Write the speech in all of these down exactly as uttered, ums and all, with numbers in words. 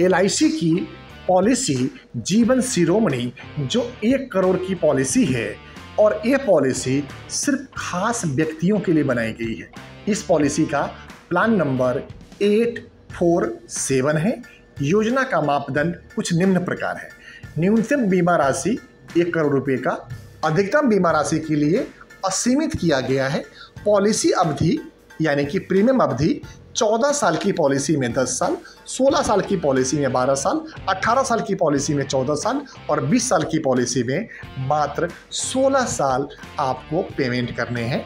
L I सी की policy जीवन शिरोमणि जो एक करोड़ की पॉलिसी है और ये पॉलिसी सिर्फ खास व्यक्तियों के लिए बनाई गई है। इस पॉलिसी का plan number eight four seven है। योजना का मापदंड कुछ निम्न प्रकार है। न्यूनतम बीमा राशि एक करोड़ रुपए का, अधिकतम बीमा राशि के लिए असीमित किया गया है। पॉलिसी अवधि यानी कि प्रीमियम अवधि चौदह साल की पॉलिसी में दस साल, सोलह साल की पॉलिसी में बारह साल, अठारह साल की पॉलिसी में चौदह साल और बीस साल की पॉलिसी में मात्र सोलह साल आपको पेमेंट करने हैं।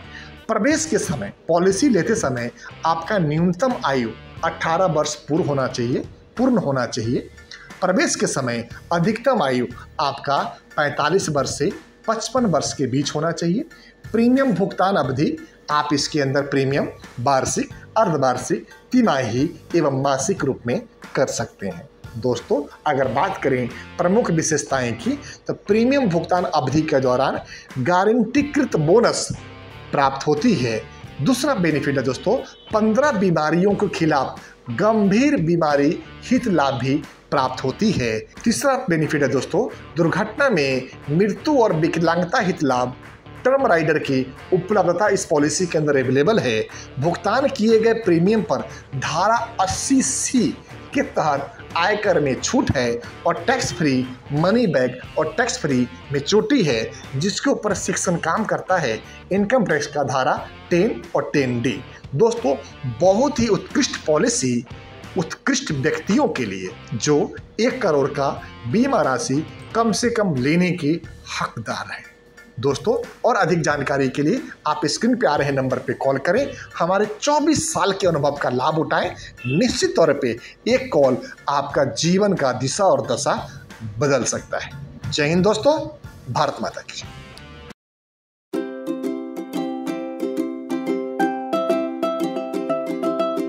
प्रवेश के समय, पॉलिसी लेते समय आपका न्यूनतम आयु अठारह वर्ष पूर्ण होना चाहिए पूर्ण होना चाहिए। प्रवेश के समय अधिकतम आयु आपका पैंतालीस वर्ष से पचपन वर्ष के बीच होना चाहिए। प्रीमियम भुगतान अवधि, आप इसके अंदर प्रीमियम वार्षिक, अर्धवार्षिक, तिमाही एवं मासिक रूप में कर सकते हैं। दोस्तों, अगर बात करें प्रमुख विशेषताएं की, तो प्रीमियम भुगतान अवधि के दौरान गारंटीकृत बोनस प्राप्त होती है। दूसरा बेनिफिट है दोस्तों, पंद्रह बीमारियों के खिलाफ गंभीर बीमारी हित लाभ भी प्राप्त होती है। तीसरा बेनिफिट है दोस्तों, दुर्घटना में मृत्यु और विकलांगता हित लाभ टर्म राइडर की उपलब्धता इस पॉलिसी के अंदर अवेलेबल है। भुगतान किए गए प्रीमियम पर धारा अस्सी सी के तहत आयकर में छूट है और टैक्स फ्री मनी बैक और टैक्स फ्री मेच्योरिटी है, जिसके ऊपर सेक्शन काम करता है इनकम टैक्स का धारा टेन और टेन डी। दोस्तों, बहुत ही उत्कृष्ट पॉलिसी उत्कृष्ट व्यक्तियों के लिए जो एक करोड़ का बीमा राशि कम से कम लेने के हकदार हैं। दोस्तों, और अधिक जानकारी के लिए आप स्क्रीन पे आ रहे नंबर पे कॉल करें। हमारे चौबीस साल के अनुभव का लाभ उठाएं। निश्चित तौर पे एक कॉल आपका जीवन का दिशा और दशा बदल सकता है। जय हिंद दोस्तों, भारत माता की।